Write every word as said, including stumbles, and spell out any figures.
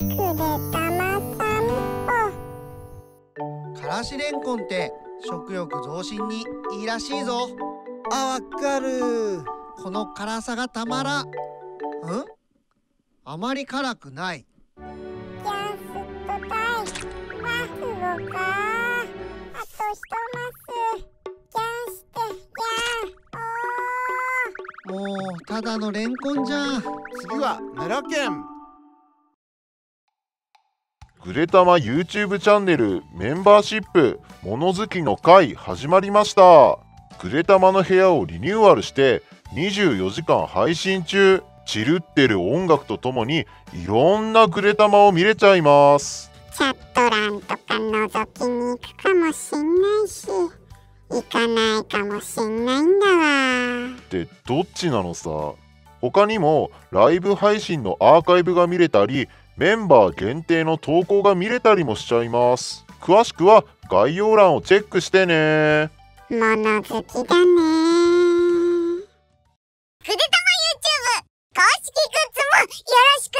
くれたま散歩。からしれんこんって食欲増進にいいらしいぞ。あ、わかる。この辛さがたまらん。ん？あまり辛くない。じゃあ酸っぱいワッフルか。あとひとマス。じゃんしてじゃん。おー。もうただのレンコンじゃん。次は奈良県。ぐでたま ユーチューブ チャンネルメンバーシップもの好きの会始まりました。ぐでたまの部屋をリニューアルしてにじゅうよじかん配信中。チルってる音楽とともにいろんなぐでたまを見れちゃいます。チャット欄とか覗きに行くかもしんないし行かないかもしんないんだわ。ってどっちなのさ。他にもライブ配信のアーカイブが見れたりメンバー限定の投稿が見れたりもしちゃいます。詳しくは概要欄をチェックしてね。もの好きだね。ぐでたま ユーチューブ 公式グッズもよろしく